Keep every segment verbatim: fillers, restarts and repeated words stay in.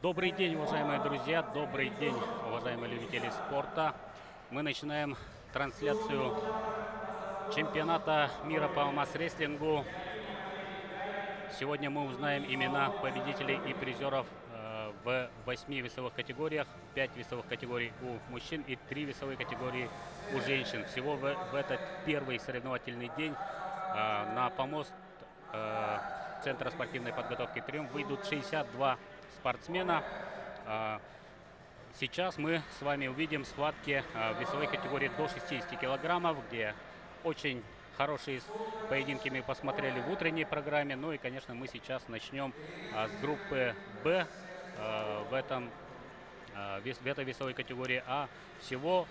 Добрый день, уважаемые друзья, добрый день, уважаемые любители спорта. Мы начинаем трансляцию чемпионата мира по масс-рестлингу. Сегодня мы узнаем имена победителей и призеров в восьми весовых категориях, пять весовых категорий у мужчин и три весовые категории у женщин. Всего в, в этот первый соревновательный день на помост Центра спортивной подготовки «Триумф» выйдут шестьдесят два спортсмена. Сейчас мы с вами увидим схватки в весовой категории до шестидесяти килограммов, где очень хорошие поединки мы посмотрели в утренней программе. Ну и, конечно, мы сейчас начнем с группы «Б» в, этом, в этой весовой категории. А всего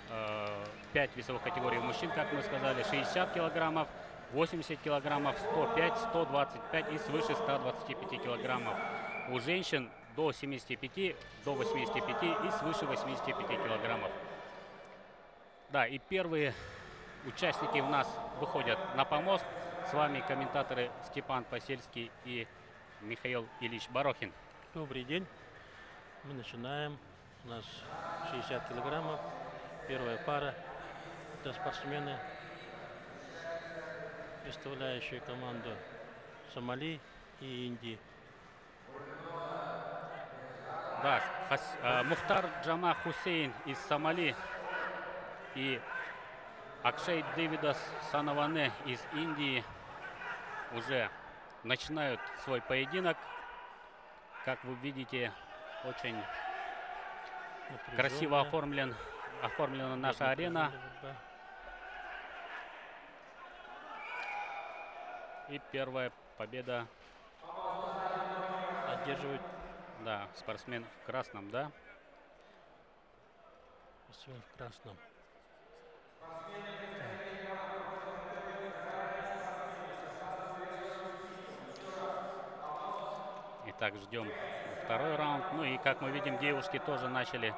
пять весовых категорий у мужчин, как мы сказали, шестьдесят килограммов, восемьдесят килограммов, сто пять, сто двадцать пять и свыше ста двадцати пяти килограммов. У женщин до семидесяти пяти, до восьмидесяти пяти и свыше восьмидесяти пяти килограммов. Да, и первые участники у нас выходят на помост. С вами комментаторы Степан Посельский и Михаил Ильич Борохин. Добрый день. Мы начинаем. У нас шестьдесят килограммов. Первая пара. Это спортсмены, представляющие команду Сомали и Индии. Да, Хас, э, Мухтар Джама Хусейн из Сомали и Акшей Дивидас Санаване из Индии уже начинают свой поединок. Как вы видите, очень красиво оформлен, оформлена наша арена. И первая победа одерживает, да, спортсмен в красном, да? Спортсмен в красном. Итак, ждем второй раунд. Ну и, как мы видим, девушки тоже начали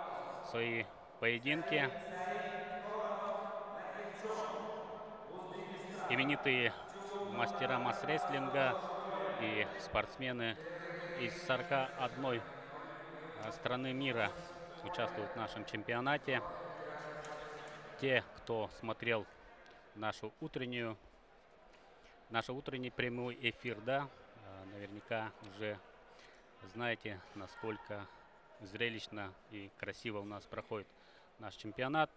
свои поединки. Именитые мастера масс-рестлинга и спортсмены из сорока одной страны мира участвуют в нашем чемпионате. Те, кто смотрел нашу утреннюю, наш утренний прямой эфир, да, наверняка уже знаете, насколько зрелищно и красиво у нас проходит наш чемпионат.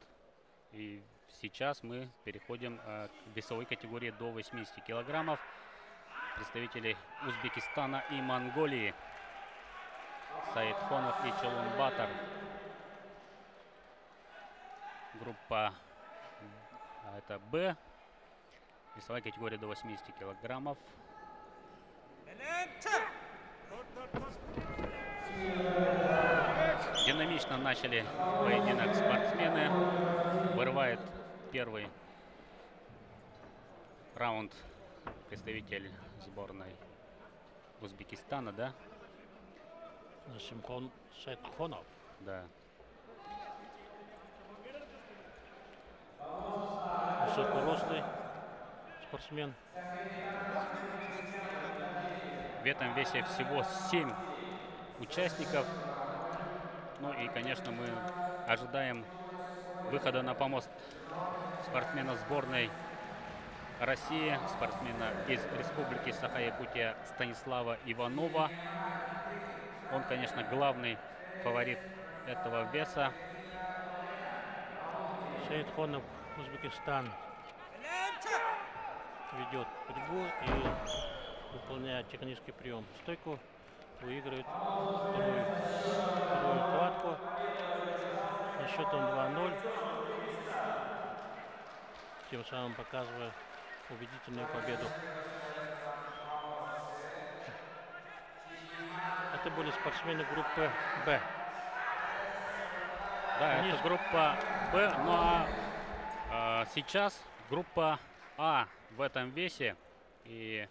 И сейчас мы переходим к весовой категории до восьмидесяти килограммов. Представители Узбекистана и Монголии Саид Хонов и Чолун Батар. Группа это Б. Весовая категория до восьмидесяти килограммов. Динамично начали поединок спортсмены. Вырывает первый раунд представитель сборной Узбекистана, да? Шимпон Шакхонов. Да. Высокорослый спортсмен. В этом весе всего семь участников. Ну и, конечно, мы ожидаем выхода на помост спортсмена сборной России, спортсмена из Республики Саха-Якутия Станислава Иванова. Он, конечно, главный фаворит этого веса. Саид Хонов, Узбекистан, ведет борьбу и, выполняя технический прием стойку, выигрывает вторую, вторую хватку. На счет он два ноль, тем самым показывая убедительную победу. Это были спортсмены группы Б. Да, Они... это группа Б, но а, сейчас группа А в этом весе. И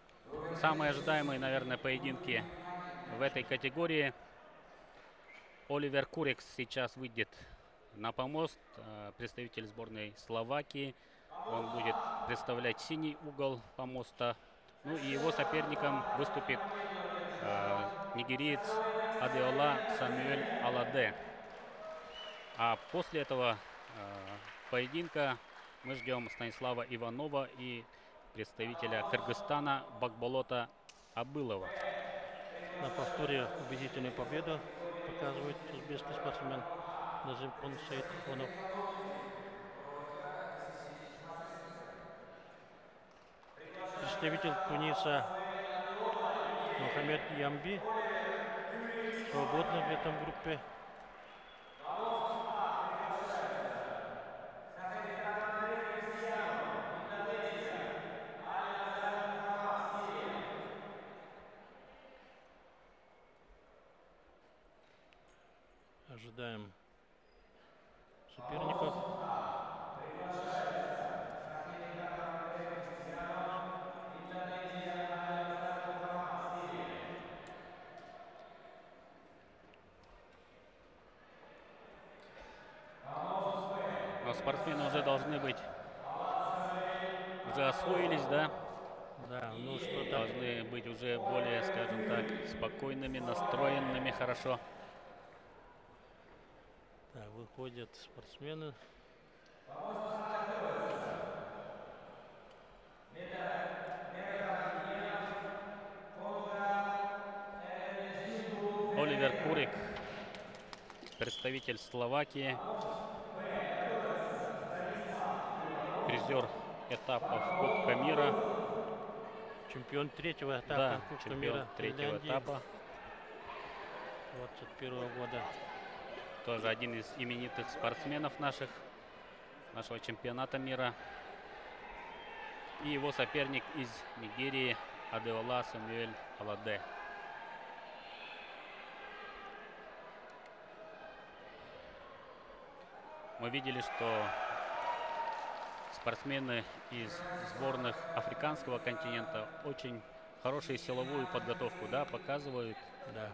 самые ожидаемые, наверное, поединки в этой категории. Оливер Курикс сейчас выйдет на помост. Представитель сборной Словакии. Он будет представлять синий угол помоста. Ну и его соперником выступит нигериец Адвилла Самюэль Аладе. А после этого поединка мы ждем Станислава Иванова и представителя Кыргызстана Бакболота Абылова. На повторе убедительную победу показывает узбекский спортсмен Саид Хонов. Представитель Туниса Мухаммед Ямби свободно в этом группе. Ожидаем соперников. Но спортсмены уже должны быть, уже освоились, да? Да, ну что, должны быть уже более, скажем так, спокойными, настроенными хорошо. Выходят спортсмены. Оливер Курикс, представитель Словакии, призер этапов Кубка мира, чемпион третьего этапа, да, Кубка чемпион мира третьего этапа двадцать первого года. Тоже один из именитых спортсменов наших, нашего чемпионата мира. И его соперник из Нигерии Адвилла Самюэль Аладе. Мы видели, что спортсмены из сборных африканского континента очень хорошую силовую подготовку, да, показывают. Да.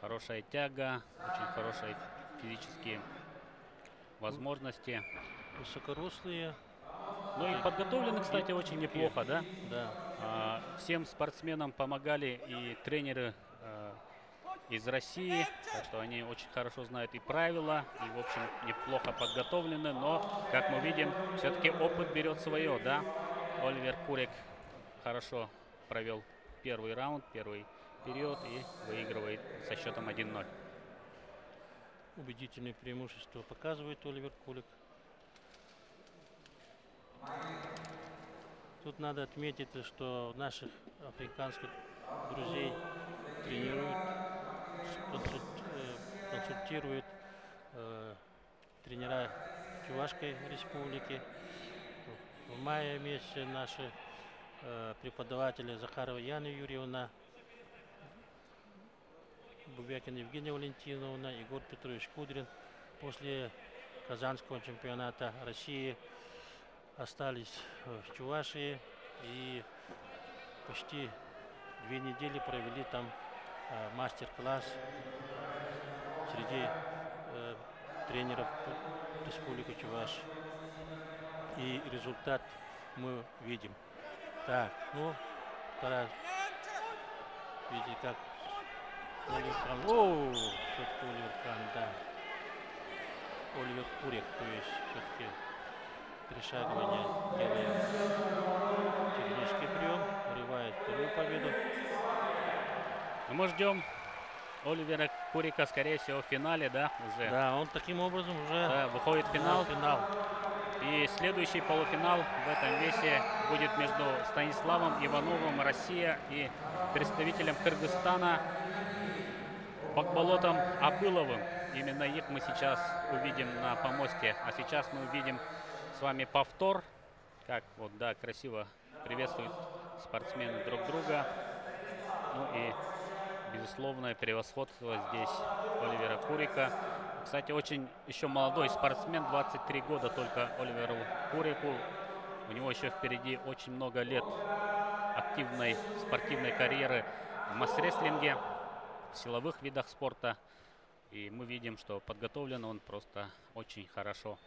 Хорошая тяга, очень хорошая физические возможности. Высокорослые. Ну и подготовлены, кстати, очень неплохо, да? Да. А, всем спортсменам помогали и тренеры а, из России, так что они очень хорошо знают и правила, и, в общем, неплохо подготовлены, но, как мы видим, все-таки опыт берет свое, да? Оливер Курик хорошо провел первый раунд, первый период и выигрывает со счетом один ноль. Убедительные преимущества показывает Оливер Кулик. Тут надо отметить, что наших африканских друзей тренируют, консультируют э, тренера Чувашской республики. В мае месяце наши э, преподаватели Захарова Яна Юрьевна, Бубякин Евгения Валентиновна, Егор Петрович Кудрин после Казанского чемпионата России остались в Чувашии и почти две недели провели там э, мастер-класс среди э, тренеров Республики Чуваш. И результат мы видим. Так, ну, пора видеть, как... Оу, все-таки Оливер Кан, да. Оливер Курик, то есть все-таки перешагивание делает технический прием, врывает вторую победу. Мы ждем Оливера Курика, скорее всего, в финале, да, уже. Да, он таким образом уже, да, выходит в финал. финал. И следующий полуфинал в этом весе будет между Станиславом Ивановым, Россия, и представителем Кыргызстана Бакболотом Абыловым. Именно их мы сейчас увидим на помостке. А сейчас мы увидим с вами повтор. Как вот, да, красиво приветствуют спортсмены друг друга. Ну и безусловное превосходство здесь Оливера Курика. Кстати, очень еще молодой спортсмен, двадцать три года только Оливеру Курику. У него еще впереди очень много лет активной спортивной карьеры в масс-рестлинге, в силовых видах спорта. И мы видим, что подготовлен он просто очень хорошо.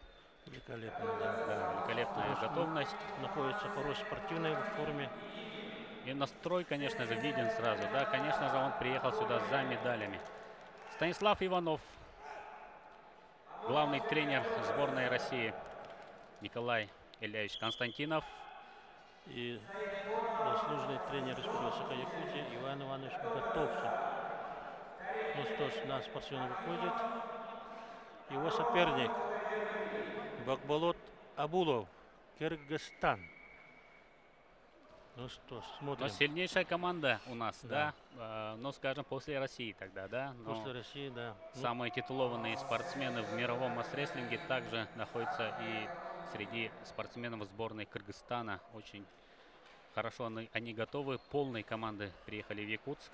Великолепно, да. Да, великолепная готовность. Находится в хорошей спортивной форме. И настрой, конечно же, виден сразу. Да, конечно же, он приехал сюда за медалями. Станислав Иванов, главный тренер сборной России Николай Ильяевич Константинов. И заслуженный тренер Республики Саха-Якутия Иван Иванович Готовцев. Ну что ж, на спортсмен выходит. Его соперник Бакболот Абылов, Кыргызстан. Ну что ж, смотрим. Но сильнейшая команда у нас, да? да? Но, скажем, после России тогда, да? Но после России, да. Самые титулованные спортсмены в мировом масс-рестлинге также находятся и среди спортсменов сборной Кыргызстана. Очень хорошо они, они готовы. Полные команды приехали в Якутск.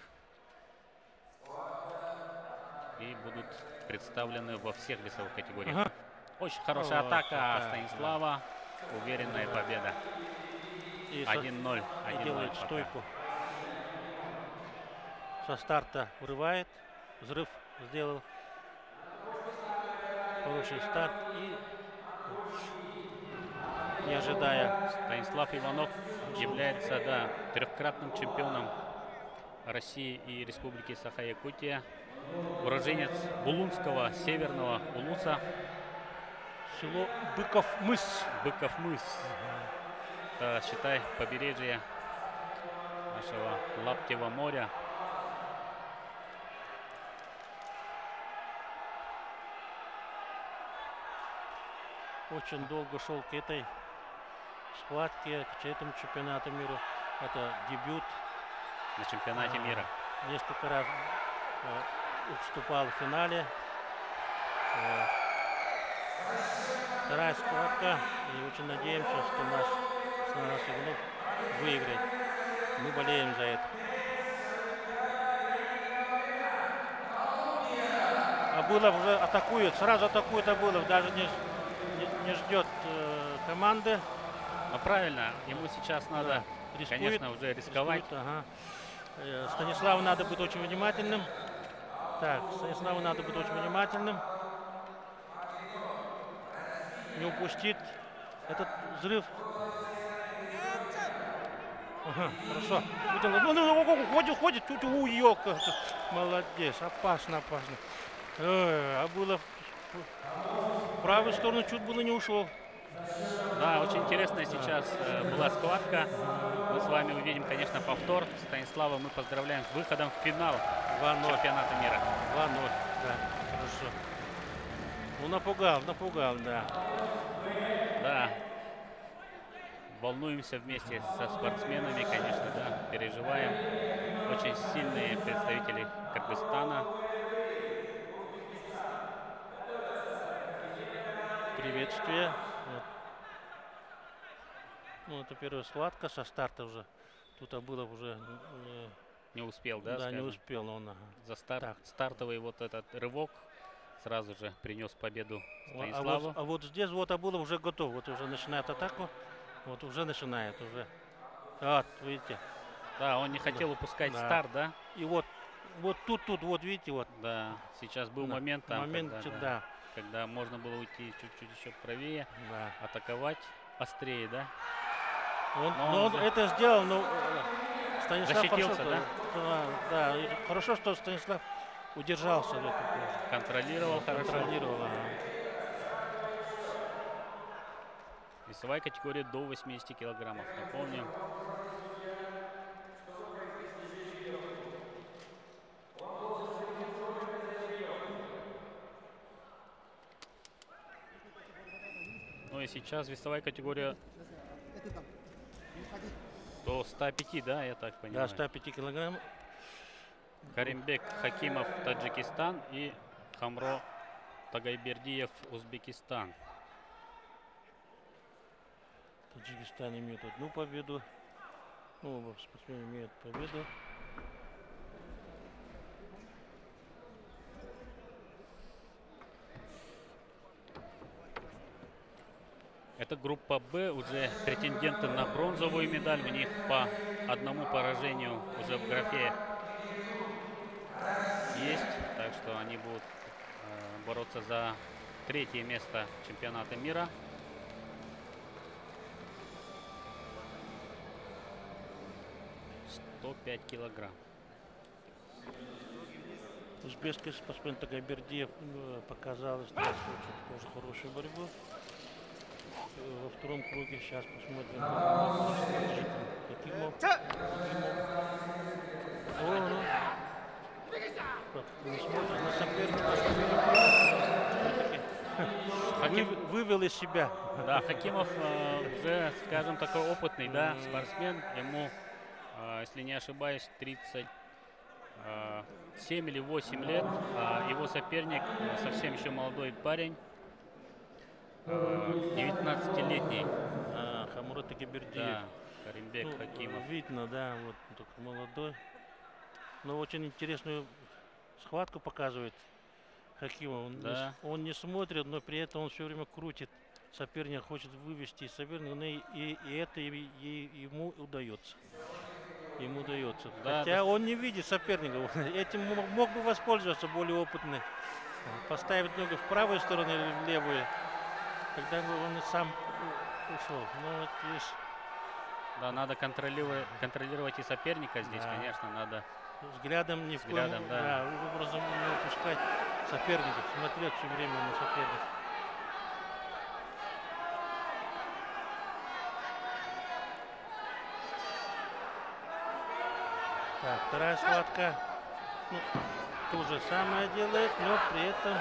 И будут представлены во всех весовых категориях. Ага. Очень хорошая О, атака такая, Станислава. Да. Уверенная победа. один ноль. Делает стойку. Со старта врывает. Взрыв сделал. Хороший старт. И, не ожидая, Станислав Иванов является да, трехкратным чемпионом России и Республики Саха-Якутия. Уроженец Булунского, Северного Улуса. Село Быков-Мыс. Быков-Мыс. Это, считай, побережье нашего Лаптевого моря. Очень долго шел к этой схватке, к этому чемпионату мира. Это дебют. На чемпионате мира. Несколько раз уступал в финале. Вторая схватка. И очень надеемся, что наш Станислав Иванов выиграет. Мы болеем за это. Абылов уже атакует. Сразу атакует Абылов. Даже не, не, не ждет э, команды. А правильно. Ему сейчас надо, да, конечно, уже рисковать. Рискует, ага. Станиславу надо быть очень внимательным. Так, Станиславу надо быть очень внимательным. Не упустит этот взрыв. Ага, хорошо. Уходит, уходит. Молодец. Опасно, опасно. Ой, Абылов в правую сторону чуть было не ушел. Да, очень интересная сейчас э, была схватка. Мы с вами увидим, конечно, повтор. Станислава мы поздравляем с выходом в финал чемпионата мира. два ноль. Да, хорошо. Ну, напугал, напугал, да. Да. Волнуемся вместе со спортсменами, конечно, да. Переживаем. Очень сильные представители Кыргызстана. Приветствие. Вот. Ну, это первая схватка со старта уже. Тут Абылов уже э, не успел, да? Да, скажем? Не успел, но он... Ага. За старт, стартовый вот этот рывок сразу же принес победу Станиславу. А вот, а вот здесь вот Абылов уже готов. Вот уже начинает атаку. Вот уже начинает уже. Вот, видите. Да, он не хотел да. упускать да. старт, да? И вот, вот тут, тут, вот видите, вот. Да, сейчас был да. момент там, момент, когда, да, да. когда можно было уйти чуть-чуть еще правее, да. атаковать острее, да? Он, но но он за... это сделал, но Станислав защитился, хорошо, да? Да, да? Хорошо, что Станислав удержался. Контролировал, хорошо. Контролировал. Весовая категория до восьмидесяти килограммов, напомним. Ну и сейчас весовая категория до ста пяти, да, я так понимаю? Да, ста пяти килограмм. Каримбек Хакимов, Таджикистан, и Хамро Тагайбердиев, Узбекистан. Таджикистан имеет одну победу. Ну, оба спортсмена имеют победу. Это группа Б, уже претенденты на бронзовую медаль. У них по одному поражению уже в графе есть, так что они будут э, бороться за третье место чемпионата мира. сто пять килограмм. Узбекский спортсмен Тагайбердиев показал, что тоже хорошую борьбу во втором круге. Сейчас посмотрим. Хакимов. Хаким вывел из себя. Да, Хакимов э, уже, скажем, такой опытный, да, спортсмен. Ему, э, если не ошибаюсь, тридцать семь или восемь лет. Э, его соперник э, совсем еще молодой парень, девятнадцатилетний. А, Хамро Тагайбердиев. Да, Каримбек, ну, Хакимов. Видно, да, вот только молодой. Но очень интересную схватку показывает Хакимов. Он, да. не, он не смотрит, но при этом он все время крутит. Соперник хочет вывести соперника, но и, и, и это и, и ему удается. Ему удается. Да, Хотя да. он не видит соперника. Этим мог бы воспользоваться более опытный. Поставить ногу в правую сторону или в левую. Когда он и сам ушел. Ну, вот здесь... Да, надо контролировать, контролировать и соперника здесь, да. конечно, надо. Взглядом ни в коем да. да, образом не упускать соперников, смотреть все время на соперника. Так, вторая схватка. Ну, то же самое делает, но при этом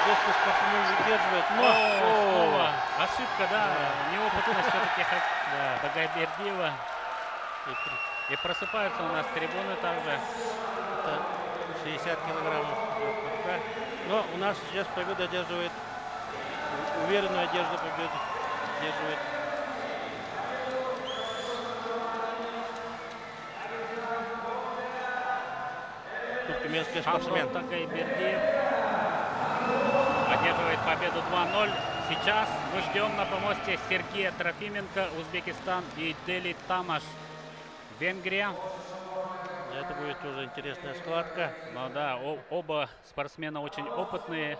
узбекский спортсмен выдерживает. Но снова ошибка, да, да. неопытность все-таки Тагайбердиева. И просыпаются у нас трибуны также. Это шестьдесят килограммов. Но у нас сейчас победу одерживает, уверенную одежду победу одерживает. Туркменский спортсмен Тагайбердиев одерживает победу два ноль. Сейчас мы ждем на помосте Сергея Трофименко, Узбекистан, и Дели Тамаш, Венгрия. Это будет тоже интересная схватка. Ну да, оба спортсмена очень опытные.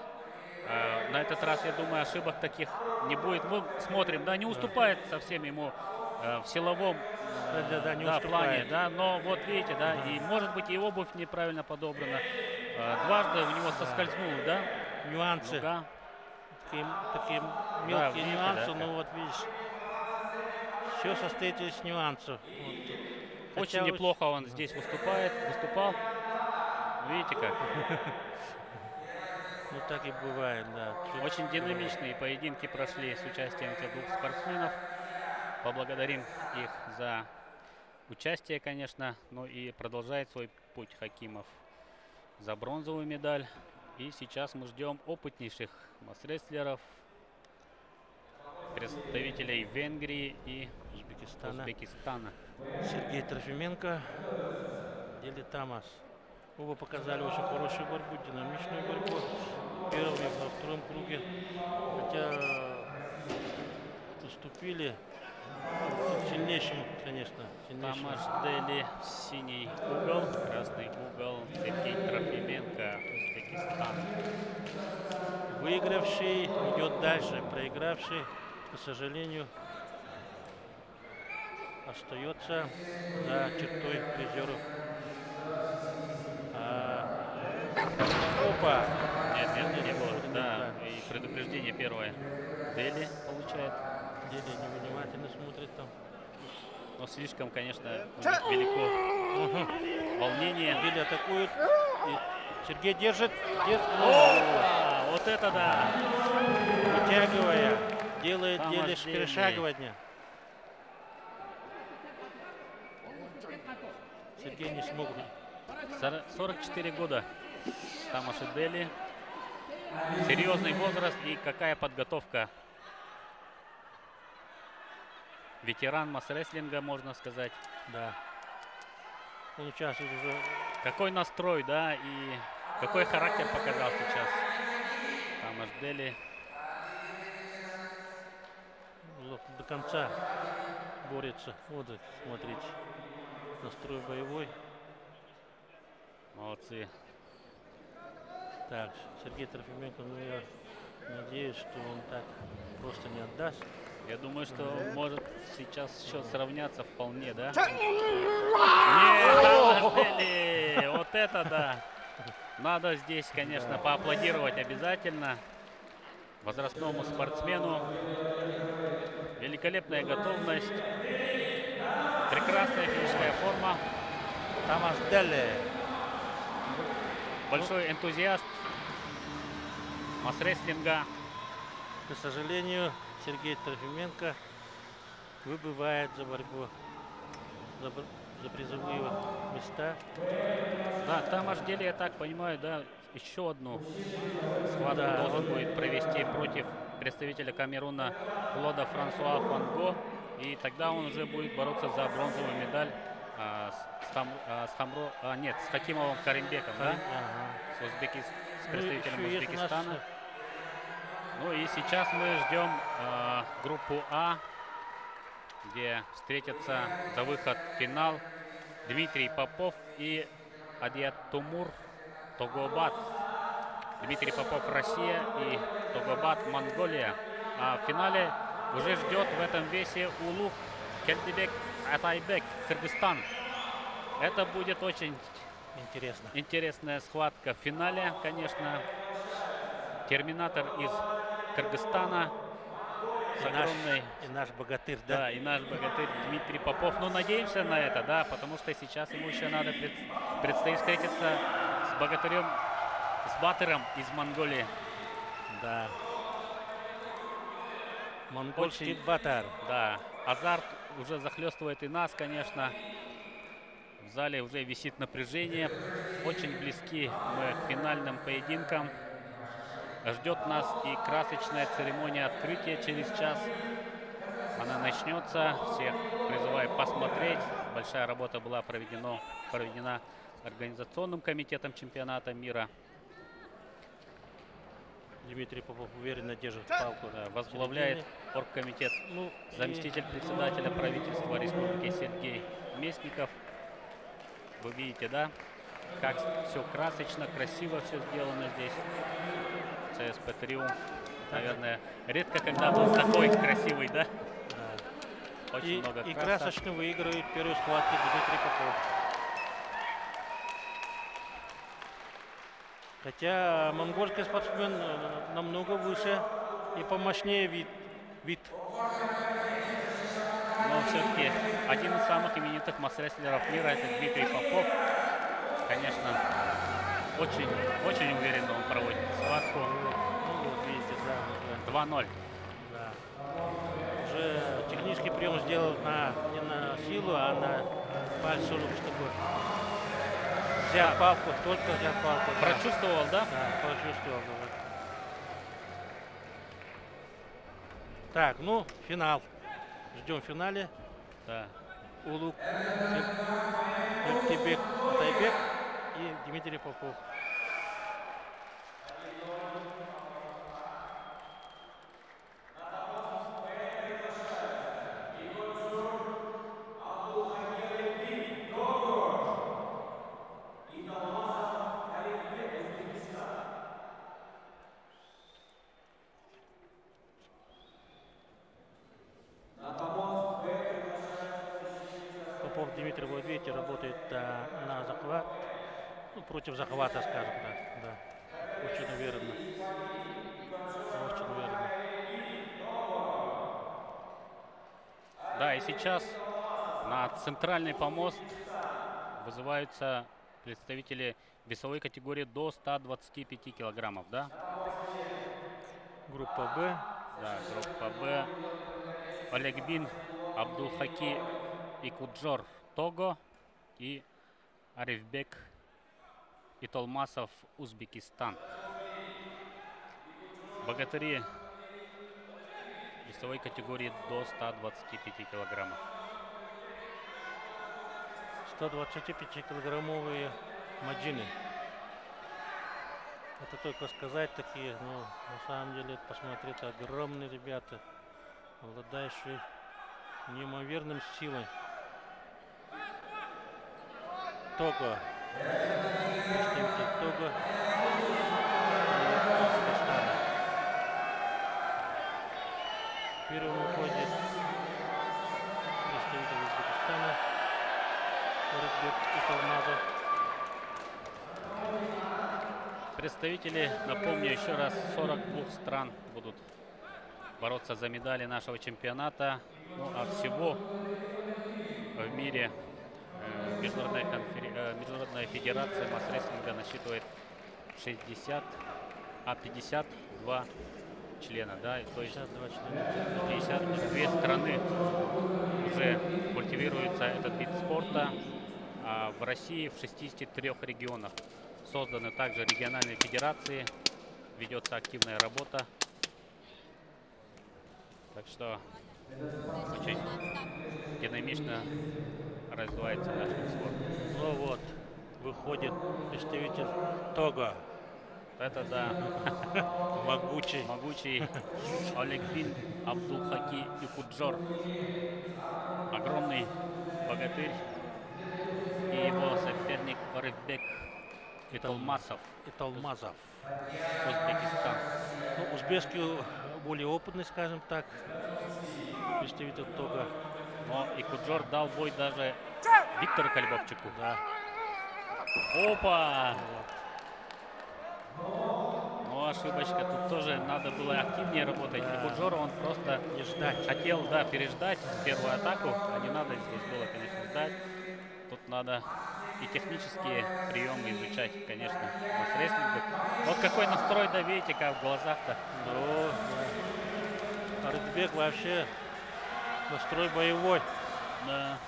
Э, на этот раз, я думаю, ошибок таких не будет. Мы смотрим, да, не уступает совсем ему э, в силовом э, да, да, не да, плане. Да, но вот видите, да, да, и может быть и обувь неправильно подобрана. Э, дважды у него соскользнуло, да? да? Нюансы. Ну, такие, такие мелкие да, видите, нюансы, да, но вот видишь, все состоит из нюансов. Вот. Очень Хотя неплохо он да. здесь выступает, выступал. Видите как? Ну так и бывает, да. Очень динамичные поединки прошли с участием этих двух спортсменов. Поблагодарим их за участие, конечно. Ну и продолжает свой путь Хакимов за бронзовую медаль. И сейчас мы ждем опытнейших масс-рестлеров, представителей Венгрии и Узбекистана. Узбекистана. Сергей Трофименко, Дели Тамас. Оба показали очень хорошую борьбу, динамичную борьбу. Первый во втором круге. Хотя уступили сильнейшим, конечно. Сильнейшим. Тамаш Дели в синий угол, красный угол. Сергей Трофименко, Узбекистан. Выигравший идет дальше, проигравший, к сожалению, остается за чертой призеров. А... Опа! Нет, нет, не было. Да, и предупреждение первое. Дели получает. Дели невнимательно смотрит там. Но слишком, конечно, велико волнение. Дели атакует. И Сергей держит. держит. О! Вот это да! Вытягивая, делает Дели перешагивание. Сергей не смог. сорок четыре года. Тамаш Дели. Серьезный возраст и какая подготовка. Ветеран масс-рестлинга, можно сказать. Да. Он участвует уже. Какой настрой, да, и какой характер показал сейчас Тамаш Дели. До конца борется. Вот, смотрите. Настрой боевой. Молодцы. Так, Сергей Трофименко, ну я надеюсь, что он так просто не отдаст. Я думаю, что может сейчас счет сравняться вполне, да? Нет, вот это да! Надо здесь, конечно, поаплодировать обязательно возрастному спортсмену. Великолепная готовность, прекрасная физическая форма. Большой энтузиаст масс-рестлинга. К сожалению, Сергей Трофименко выбывает за борьбу за, за призовые места. Да, там аж деле, я так понимаю, да, еще одну схватку да, должен он... будет провести против представителя Камеруна Клода Франсуа Фанго. И тогда он уже будет бороться за бронзовую медаль а, с, там, а, с, Хамро, а, нет, с Хакимовым Каримбеком, да? Ага. С, Узбеки... с представителем ну, Узбекистана. Ну и сейчас мы ждем э, группу А, где встретятся за выход в финал Дмитрий Попов и Адиатумур Тогобат. Дмитрий Попов Россия и Тогобат Монголия. А в финале уже ждет в этом весе Улук Kendibek Ataibek Кыргызстан. Это будет очень интересно. Интересная схватка в финале, конечно. Терминатор из Кыргызстана. И наш, и наш богатырь, да? Да, и наш богатырь Дмитрий Попов. Ну, надеемся на это, да, потому что сейчас ему еще надо пред, предстоит встретиться с богатырем, с батыром из Монголии. Да. Монгольский Очень, батар. Да. Азарт уже захлестывает и нас, конечно. В зале уже висит напряжение. Очень близки мы к финальным поединкам. Ждет нас и красочная церемония открытия через час. Она начнется. Всех призываю посмотреть. Большая работа была проведена, проведена организационным комитетом чемпионата мира. Дмитрий Попов уверенно держит палку. Да, возглавляет оргкомитет. Ну, заместитель и... председателя правительства республики Сергей Местников. Вы видите, да, как все красочно, красиво все сделано здесь. ЦСП «Триумф». Наверное, редко когда был такой красивый, да? Да. Очень и, много и красочно выигрывает первую схватку Дмитрий Попов. Хотя монгольский спортсмен намного выше и помощнее вид. вид. Но все-таки один из самых именитых масс-рестлеров мира – это Дмитрий Попов. Конечно, очень, очень уверенно он проводит схватку. два ноль. Да. Уже технический прием сделал на, не на силу, а на пальцу рук, чтобы взял да. палку, только взял палку. Да. Прочувствовал, да? Да, прочувствовал. Да. Так, ну, финал. Ждем в финале. Да. Улук Kendibek Ataibek и Дмитрий Попов. Против захвата, скажем так, да. Очень уверенно. Очень уверенно. Да, и сейчас на центральный помост вызываются представители весовой категории до ста двадцати пяти килограммов, да? Группа Б. Да, группа Б. Olegvin Abdulhaki Ikudzhor, Того, и Арифбек Итолмасов, Узбекистан. Богатыри весовой категории до ста двадцати пяти килограммов. сто двадцатипятикилограммовые маджины. Это только сказать такие, но на самом деле посмотреть огромные ребята, обладающие неимоверным силой. Того. Первым уходит представитель Узбекистана Арифбек Итолмасов. Представители, напомню еще раз, сорок двух стран будут бороться за медали нашего чемпионата. Ну, а всего в мире э, международная, конфер... э, международная федерация масс-рестлинга насчитывает шестьдесят, а пятьдесят два члена, да, и то есть пятьдесят две страны уже культивируется этот вид спорта. А в России в шестидесяти трёх регионах созданы также региональные федерации, ведется активная работа. Так что очень динамично развивается наш спорт. Ну вот, выходит представитель Того. Это да, могучий, могучий Olegvin Abdulhaki Ikudzhor, огромный богатырь, и его соперник Арифбек Итолмасов. Итолмасов, Узбекистан. Ну, узбекский более опытный, скажем так, представитель Того. Но Икуджор дал бой даже Виктору Колебабчуку. Да. Опа! Но ошибочка, тут тоже надо было активнее работать. Икуджора он просто не ждать. хотел да, переждать первую атаку, а не надо здесь было, конечно, ждать. Тут надо и технические приемы изучать, конечно, масс-рестлинга. Вот какой настрой, да, видите, как в глазах-то. Да. Арифбек вообще настрой боевой. Да.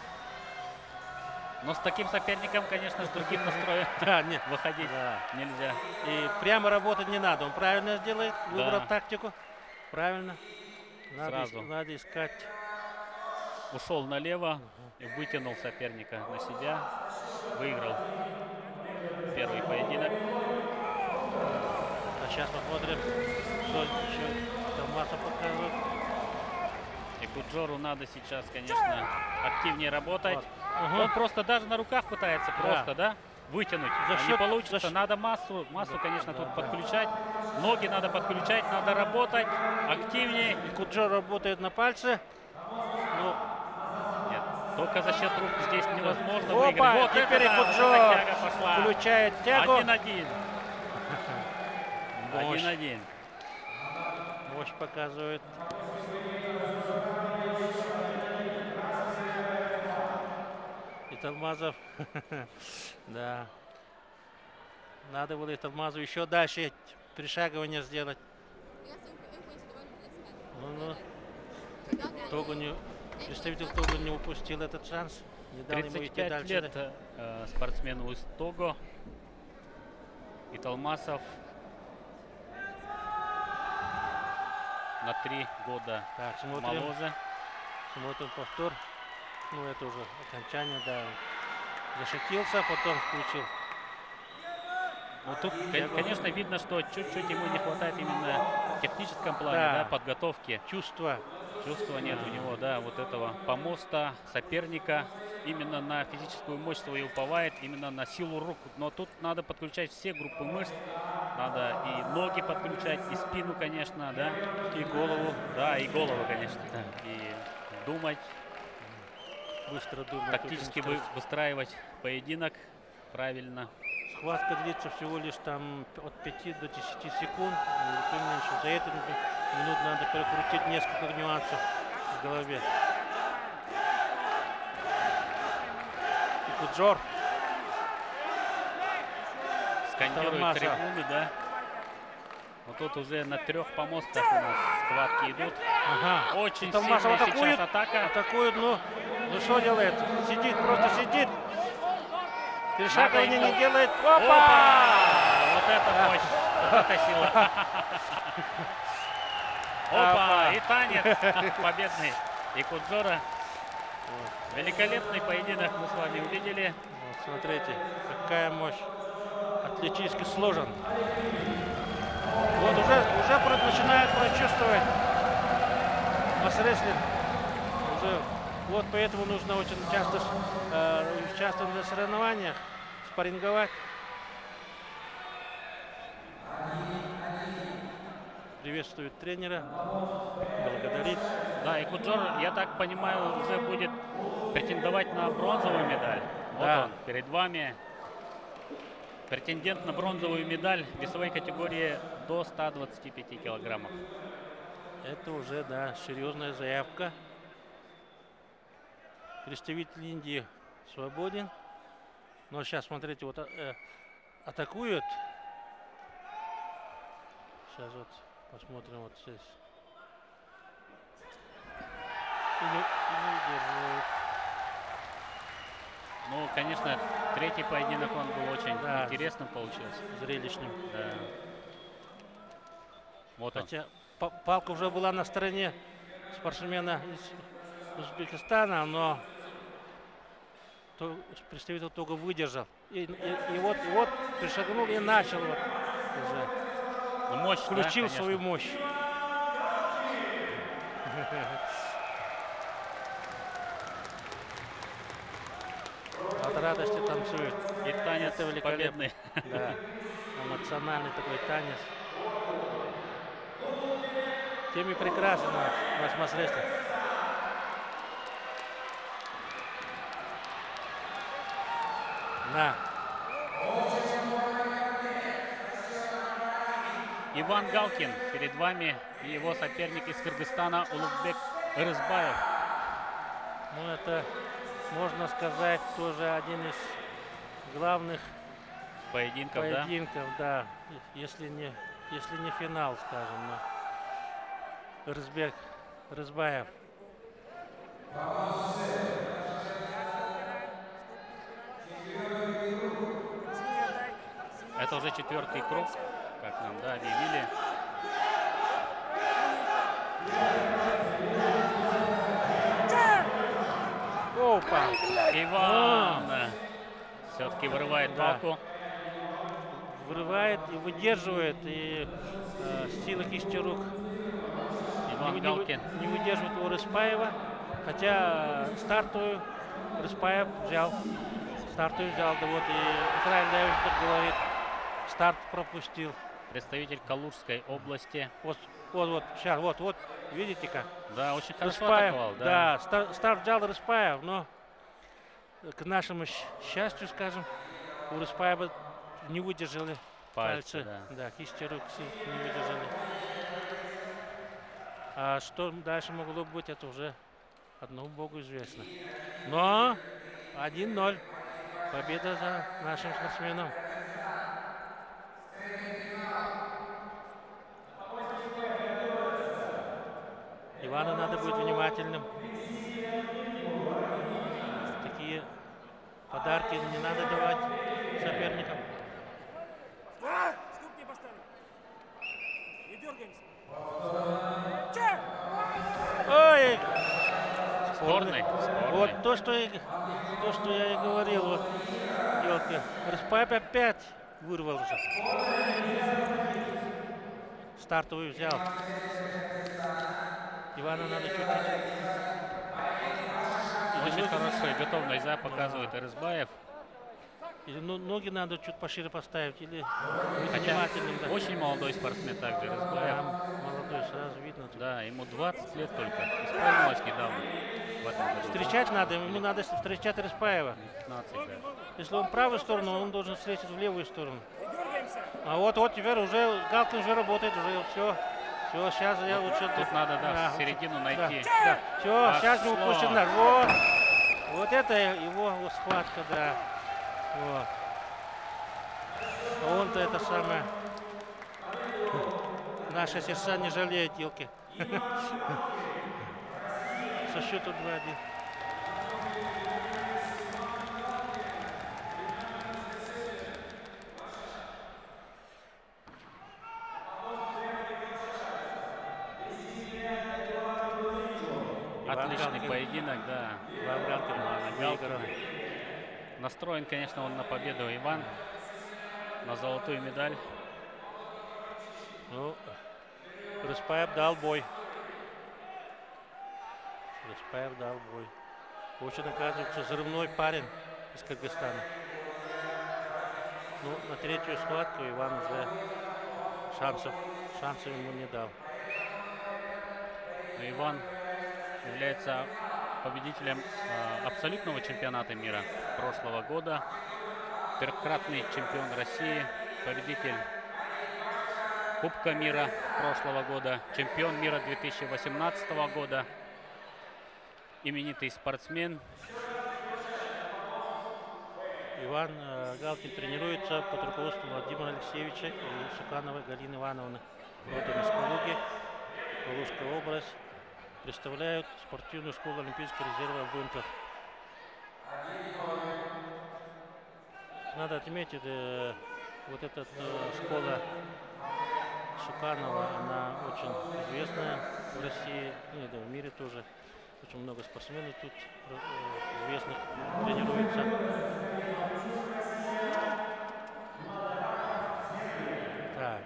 Но с таким соперником, конечно, с другим настроем да, нет. выходить да. нельзя. И прямо работать не надо. Он правильно сделает, выбрал да. тактику. Правильно. Надо, Сразу. Иск, надо искать. Ушел налево и вытянул соперника на себя. Выиграл первый поединок. А сейчас посмотрим, что еще Итолмасов показывает. Икуджору надо сейчас, конечно, активнее работать. Вот. Угу. Он просто даже на руках пытается просто, да, да вытянуть. За счет, не получится. За надо массу, массу, да, конечно, да, тут да. подключать. Ноги надо подключать, надо работать активнее. Икуджор работает на пальце. Ну. Нет, только за счет рук здесь невозможно Опа, выиграть. Вот теперь Икуджор включает тягу. один-один. один-один. Мощь показывает. Итолмасов, да, надо было Итолмасу еще дальше перешагивание сделать. Ну, ну. Представитель Того не упустил этот шанс, не дал ему идти дальше. тридцать пять лет э, спортсмену из Того. Итолмасов на три года так, смотрим, моложе. Смотрим повтор. Ну, это уже окончание, да. Зашутился, потом включил. Ну, тут, конечно, видно, что чуть-чуть ему не хватает именно в техническом плане, да, да подготовки. Чувства. Чувства нет у него, да, вот этого помоста соперника. Именно на физическую мощь свою уповает, именно на силу рук. Но тут надо подключать все группы мышц. Надо и ноги подключать, и спину, конечно, да. И голову. Да, и голову, конечно. Да. И думать. Быстро думать, тактически выстраивать поединок правильно. Схватка длится всего лишь там от пяти до десяти секунд. Меньше. За это минут надо прокрутить несколько нюансов в голове. Икуджор скандирует трибуны, да? Вот тут уже на трех помостах у нас схватки идут. Ага. Очень сильная сейчас атака. Атакует, но... Ну что делает? Сидит, просто сидит. Перешагивание не делает. Опа! Опа! Вот это мощь. Вот это сила. Опа! И танец победный Икуджора. Великолепный поединок мы с вами увидели. Вот, смотрите, какая мощь. Атлетически сложен. Вот уже, уже начинает прочувствовать масс-рестлинг. Уже... Вот поэтому нужно очень часто э, участвовать на соревнованиях, спарринговать. приветствует тренера, благодарит. Да, Икуджор, я так понимаю, уже будет претендовать на бронзовую медаль. Вот да. Он, перед вами претендент на бронзовую медаль весовой категории до ста двадцати пяти килограммов. Это уже, да, серьезная заявка. Представитель Индии свободен. Но сейчас, смотрите, вот э, атакуют. Сейчас вот посмотрим вот здесь. Ну, конечно, третий поединок он был очень да. интересным получился. Зрелищным. Да. Вот он. Хотя палка уже была на стороне спортсмена из Узбекистана, но представитель только выдержал. И, и, и вот, и вот пришагнул и начал вот уже. Мощь, включил да, свою мощь. От радости танцует. И танец великолепный. Да. Эмоциональный такой танец. Теми прекрасно наш мастерство. На. Иван Галкин перед вами и его соперник из Кыргызстана Улукбек Рysbaev. Ну, это, можно сказать, тоже один из главных поединков, поединков да? да. Если не, если не финал, скажем. Но Рysbaev, Рysbaev. Это уже четвертый круг. Как нам, да, объявили. Опа! Иван! Да. Все-таки вырывает палку. Да. Вырывает и выдерживает. И э, сила кисти рук. Иван не, Галкин. Не, не выдерживает у Рysbaev. Хотя стартую Рysbaev взял. Стартую взял. Да вот и Украина даже говорит. Старт пропустил. Представитель Калужской области. Вот, вот, вот, сейчас, вот, вот, видите как? Да, очень хорошо Рysbaev, атаковал. Да, да стар, старт взял Рysbaev, но к нашему счастью, скажем, у Рysbaev не выдержали пальцы. пальцы да. да, кисти рук не выдержали. А что дальше могло быть, это уже одному богу известно. Но один ноль. Победа за нашим спортсменом. Ивану надо быть внимательным. Такие подарки не надо давать соперникам. Ой! Спорный. Спорный. Вот то, что я, то, что я и говорил. Вот. Рysbaev опять вырвался. Стартовый взял. Ивана надо чуть-чуть. Очень ноги... хорошая готовность, да, показывает Рysbaev. Или ну, ноги надо чуть пошире поставить, или внимательным. Да. Очень молодой спортсмен также Рysbaev. Да, молодой, сразу видно. Да, ему двадцать лет только. Исполнилось недавно. Встречать надо, ему надо встречать Рysbaev. пятнадцать, да. Если он в правую сторону, он должен встретить в левую сторону. А вот, вот теперь уже Галкин уже работает, уже все. Все, сейчас я лучше... Тут, тут надо, да, а, середину найти. Да, да. Все, пошло. Сейчас не упустим. Вот. Вот это его схватка, да. Вот. А он-то это самое... Наши сердца не жалеют, елки. Со счету два один. Отличный поединок, да. Иван Галкин, Иван Галкин. Настроен, конечно, он на победу, Иван. На золотую медаль. Ну, Рysbaev дал бой. Рysbaev дал бой. Очень, оказывается, взрывной парень из Кыргызстана. Ну, на третью схватку Иван уже шансов, шансов ему не дал. Но Иван является победителем э, абсолютного чемпионата мира прошлого года. Трехкратный чемпион России, победитель Кубка мира прошлого года, чемпион мира две тысячи восемнадцатого года, именитый спортсмен. Иван э, Галкин тренируется под руководством Владимира Алексеевича и Шукановой Галины Ивановны. Родом из Калуги, Калужская область. Представляют спортивную школу Олимпийского резерва в Бунках. Надо отметить, э, вот эта э, школа Шуканова, она очень известная в России, ну, да, в мире тоже. Очень много спортсменов тут известных тренируется. Так.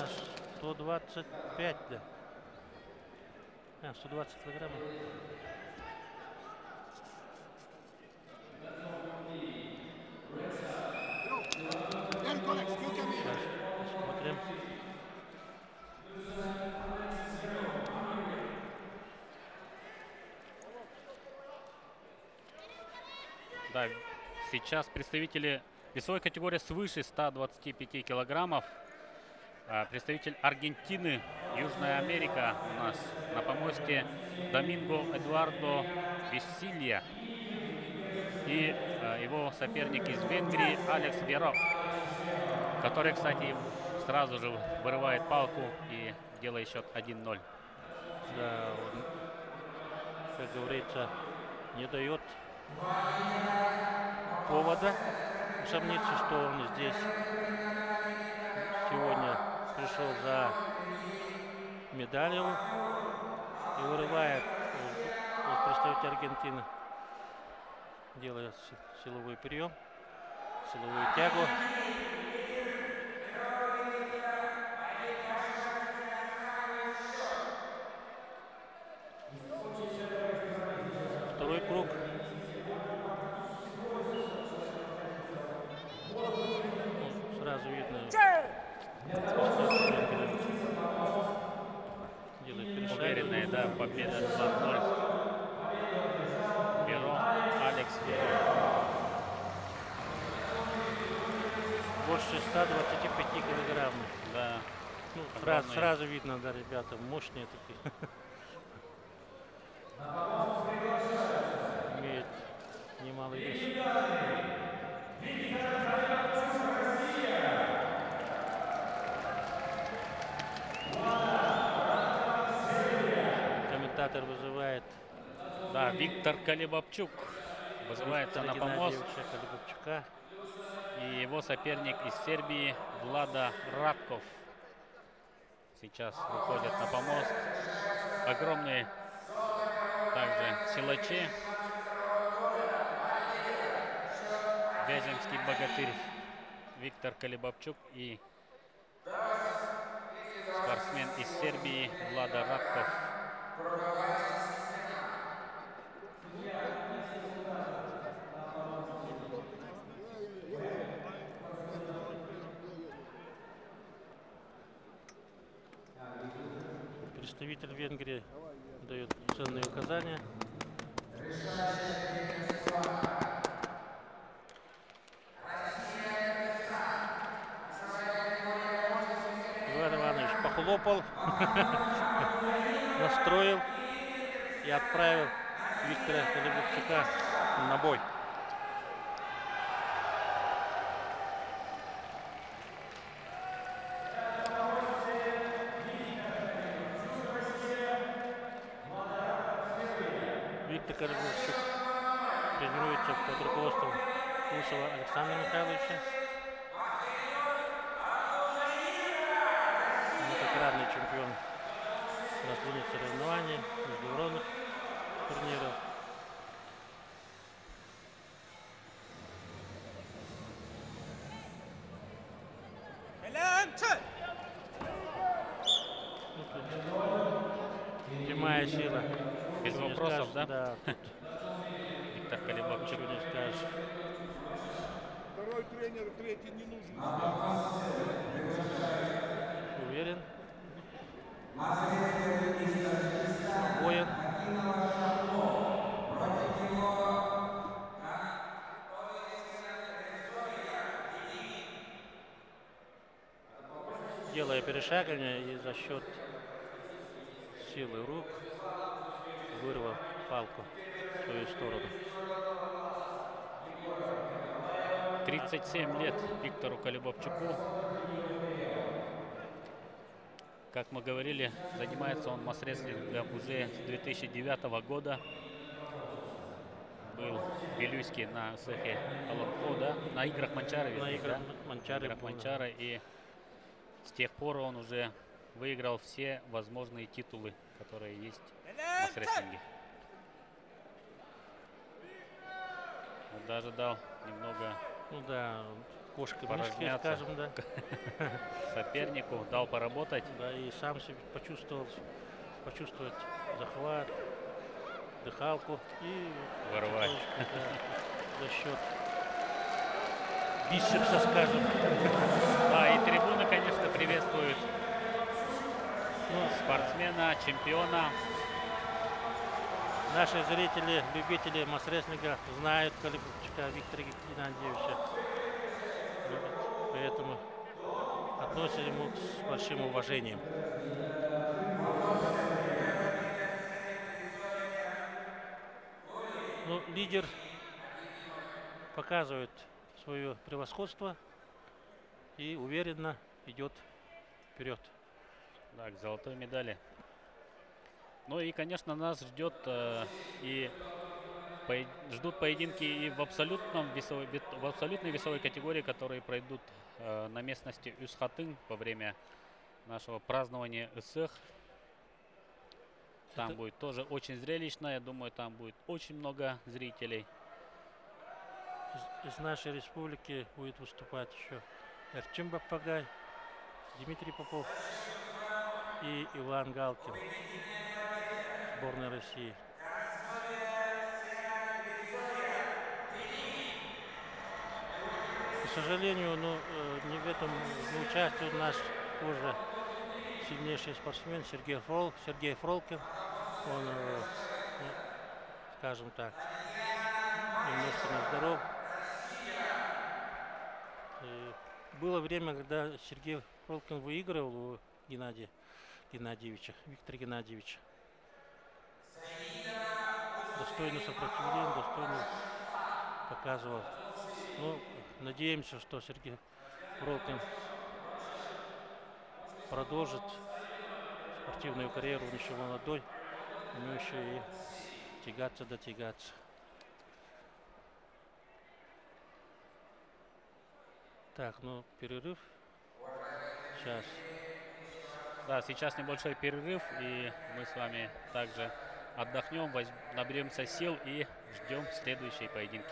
Наш сто двадцать пять, да. А, сто двадцать килограммов. Смотрим. Да, сейчас представители весовой категории свыше ста двадцати пяти килограммов. Представитель Аргентины, Южная Америка у нас на помосте Доминго Эдуардо Весилья. И его соперник из Венгрии Алекс Веров, который, кстати, сразу же вырывает палку и делает счет один ноль. Да, он, как говорится, не дает повода сомневаться, что он здесь сегодня пришел за медалью и вырывает представитель Аргентины, делая силовой прием, силовую тягу. Второй круг. Сразу видно, делает уверенная, да, победа два ноль. Верон, Алекс Верон. Больше ста двадцати пяти килограмм. Да. Ну, сразу, сразу видно, да, ребята, мощные такие. Имеет немалый вес. Комментатор вызывает. Да, Виктор Колебабчук вызывается на помост. И его соперник из Сербии Влада Радков сейчас выходит на помост. Огромные также силачи. Вяземский богатырь Виктор Колебабчук и спортсмен из Сербии Влада Радков. Представитель Венгрии дает ценные указания. Иван Иванович похлопал, настроил и отправил Виктора Колебабчука на бой. Колебабчук тренируется под руководством Усова Александра Михайловича. Многократный чемпион различных соревнований, международных турниров. Прямая сила. Без вопросов, да? Да. Виктор Колебабчук, не скажешь. тренер третий не нужен. Уверен. Спокоен. Делая перешагивание и за счет силы рук вырвал палку в свою сторону. тридцать семь лет Виктору Колюбовчуку. Как мы говорили, занимается он мастерством для музея с две тысячи девятого года. Был в Вилюйске на цехе Аланко, да? На играх Манчара. На ведь, играх, да? Манчара, играх Манчара. И с тех пор он уже выиграл все возможные титулы, которые есть в мастерстве. Он даже дал немного... Ну да, кошка-мышки, скажем, да. Сопернику дал поработать. Да, и сам себе почувствовал, почувствовать захват, дыхалку и... Ворвать. Да, за счет бицепса, скажем. Да, и трибуна, конечно, приветствует спортсмена, чемпиона. Наши зрители, любители мастерства знают Колюбовчука Виктора Геннадьевича, поэтому относятся ему с большим уважением. Но лидер показывает свое превосходство и уверенно идет вперед. Да, к золотой медали. Ну и, конечно, нас ждет, э, и поед... ждут поединки и в, абсолютном весовой... в абсолютной весовой категории, которые пройдут э, на местности Үс-Хатын во время нашего празднования Эсэх. Там Это... будет тоже очень зрелищно, я думаю, там будет очень много зрителей. Из, из нашей республики будет выступать еще Эрчим Бапагай, Дмитрий Попов и Иван Галкин. Сборная России. К сожалению, ну, не в этом не участвует наш тоже сильнейший спортсмен Сергей Фрол, Сергей Фролкин. Он, ну, скажем так, немножко нездоров. Было время, когда Сергей Фролкин выигрывал у Геннадия Геннадьевича, Виктора Геннадьевича. Достойно сопротивление, достойно показывал. Ну, надеемся, что Сергей Фролкин продолжит спортивную карьеру, он еще молодой, у него еще и тягаться, дотягаться. Так, ну, перерыв. Сейчас. Да, сейчас небольшой перерыв, и мы с вами также отдохнем, возьм, наберемся сил и ждем следующие поединки.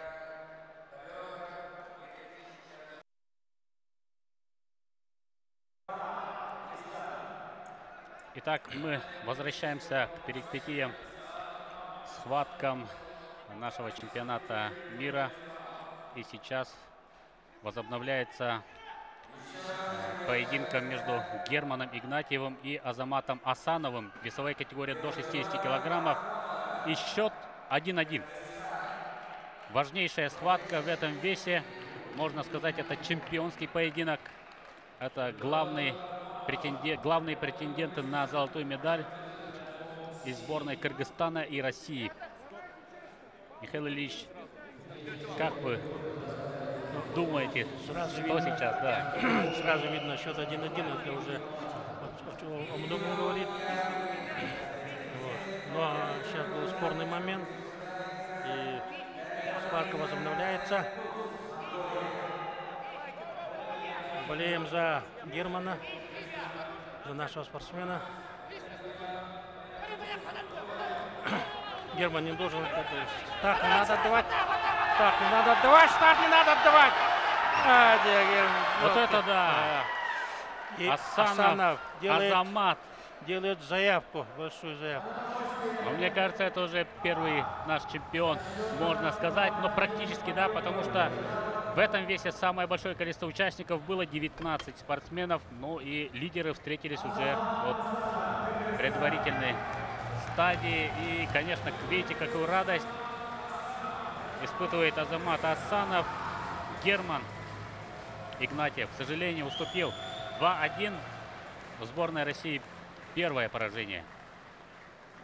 Итак, мы возвращаемся к перипетиям, схваткам нашего чемпионата мира. И сейчас возобновляется поединком между Германом Игнатьевым и Азаматом Асановым. Весовая категория до шестидесяти килограммов. И счет один-один. Важнейшая схватка в этом весе. Можно сказать, это чемпионский поединок. Это главные претенденты, главные претенденты на золотую медаль из сборной Кыргызстана и России. Михаил Ильич, как вы думаете, сразу что видно, сейчас, да? Сразу видно, счет один-один, это уже о многом говорит. Вот. Но сейчас был спорный момент, и спарка возобновляется. Болеем за Германа, за нашего спортсмена. Герман не должен, так не надо отдавать. Так, не надо отдавать, штат не надо отдавать. А, вот это да. И Асанов, Асанов делает, Азамат. Делает заявку, большую заявку. Но мне кажется, это уже первый наш чемпион, можно сказать. Но практически, да, потому что В этом весе самое большое количество участников было девятнадцать спортсменов. Ну и лидеры встретились уже от предварительной стадии. И, конечно, видите, какую радость испытывает Азамат Асанов. Герман Игнатьев, к сожалению, уступил два один. У сборной России первое поражение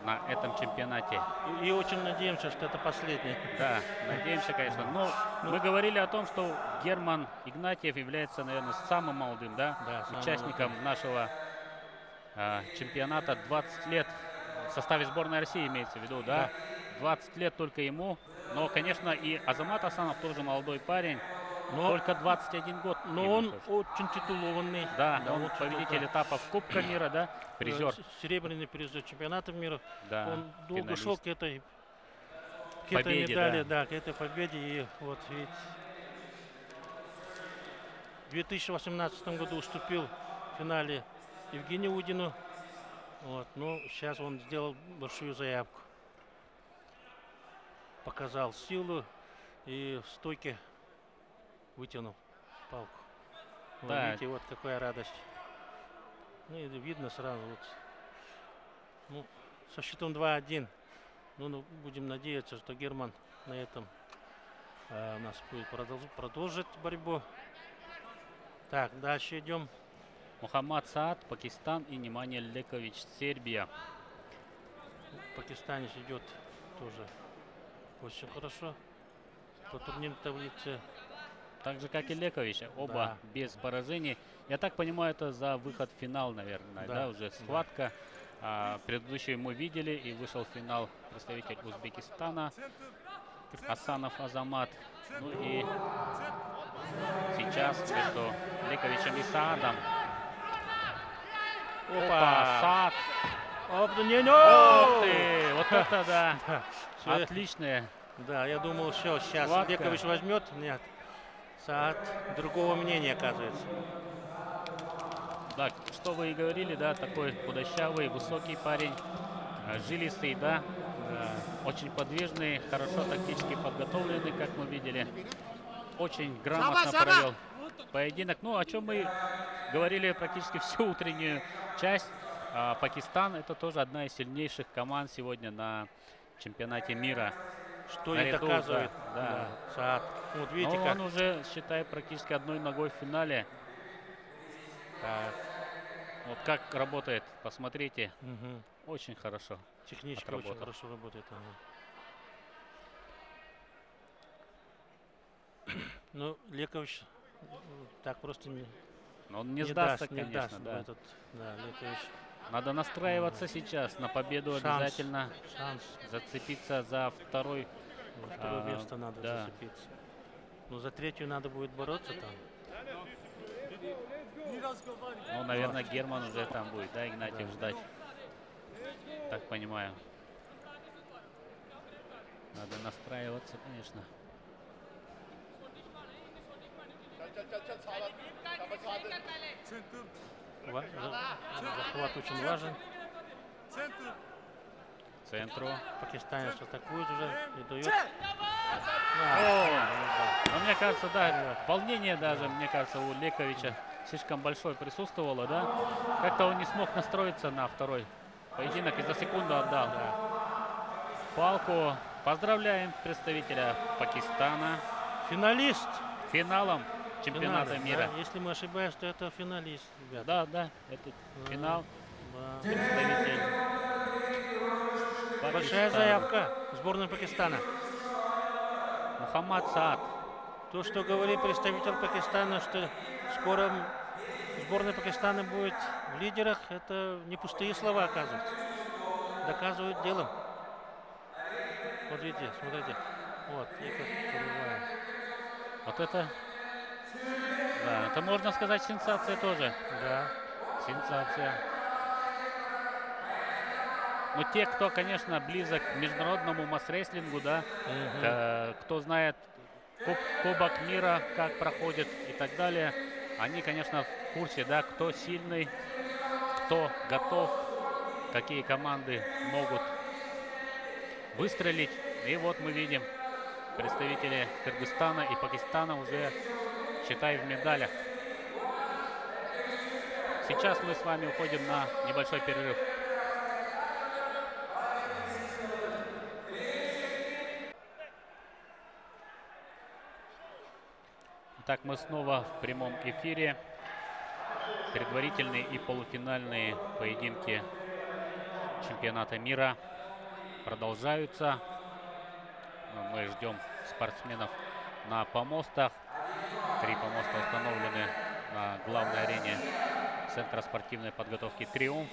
на этом чемпионате. И, и очень надеемся, что это последнее. Да, надеемся, конечно. Но мы говорили о том, что Герман Игнатьев является, наверное, самым молодым, да, да, участником молодым. нашего э, чемпионата. двадцать лет в составе сборной России имеется в виду, да? да. двадцать лет только ему. Но, конечно, и Азамат Асанов тоже молодой парень. Но только двадцать один год. Но он тоже очень титулованный. Да, да он очень победитель титул. этапов Кубка мира, да, призер. Серебряный призер чемпионата мира. Да, он долго шел к этой, к этой победе, медали, да. да, к этой победе. И вот ведь в две тысячи восемнадцатом году уступил в финале Евгению Удину. Вот, но сейчас он сделал большую заявку. Показал силу и в стойке вытянул палку. Да. Видите, вот какая радость. Ну, и видно сразу. Вот. Ну, со счетом два один. Ну, ну, будем надеяться, что Герман на этом э, у нас будет продолжить, продолжит борьбу. Так, дальше идем. Мухаммад Саад, Пакистан, и Немanja Leković, Сербия. Пакистанец идет тоже очень хорошо по турнирной таблице. Так же, как и Лекович, оба да. без поражений. Я так понимаю, это за выход в финал, наверное, да, да уже схватка. Да. А, предыдущую мы видели, и вышел в финал представитель Узбекистана Асанов Азамат. Ну и сейчас между Лековичем и Саадом. Опа, Опа. Саад! Оп, не, не. Ох ты, вот это да! Отличные. Да, я думал, все, сейчас схватка. Лекович возьмет. Нет. Саад другого мнения, оказывается. Так, что вы и говорили, да, такой худощавый, высокий парень, жилистый, да, да, очень подвижный, хорошо тактически подготовленный, как мы видели. Очень грамотно провел поединок. Ну, о чем мы говорили практически всю утреннюю часть. А, Пакистан — это тоже одна из сильнейших команд сегодня на чемпионате мира. Что и доказывает, да, да. Саад. Вот видите, но как он уже, считай, практически одной ногой в финале. Так. Вот как работает, посмотрите. Угу. Очень хорошо. Технически отработал. Очень хорошо работает. Ага. Ну, Лекович так просто не... Но он не, не сдастся, даст, конечно. Не даст, да. Этот, да, Лекович. Надо настраиваться угу. сейчас на победу, шанс, обязательно шанс. зацепиться за второй. За второе а, место надо да. зацепиться. Но за третью надо будет бороться там. Ну, наверное, вот. Герман уже там будет, да, Игнатьев да. ждать. Так понимаю. Надо настраиваться, конечно. Захват очень важен. Центру. Пакистанец атакует уже, не дает. Да. Но мне кажется, да, волнение даже, мне кажется, у Лековича слишком большое присутствовало, да. Как-то он не смог настроиться на второй поединок и за секунду отдал. Да. Палку. Поздравляем представителя Пакистана. Финалист. Финалом чемпионата Финалист, мира. Да? Если мы ошибаемся, то это финалист, ребята. Да, да, это да. финал. Да. Представитель Пакистана. Большая заявка сборной Пакистана. Мухаммад Саад. То, что говорит представитель Пакистана, что скоро сборная Пакистана будет в лидерах, это не пустые слова, оказывается. Доказывают делом. Вот видите, смотрите. Вот, вот это. Да, это можно сказать сенсация тоже. Да. Сенсация. Но те, кто, конечно, близок к международному масс-рестлингу, да, угу. к, кто знает куб, Кубок мира, как проходит и так далее, они, конечно, в курсе, да, кто сильный, кто готов, какие команды могут выстрелить. И вот мы видим представители Кыргызстана и Пакистана уже, считай, в медалях. Сейчас мы с вами уходим на небольшой перерыв. Итак, мы снова в прямом эфире. Предварительные и полуфинальные поединки чемпионата мира продолжаются. Мы ждем спортсменов на помостах. Три помоста установлены на главной арене Центра спортивной подготовки «Триумф».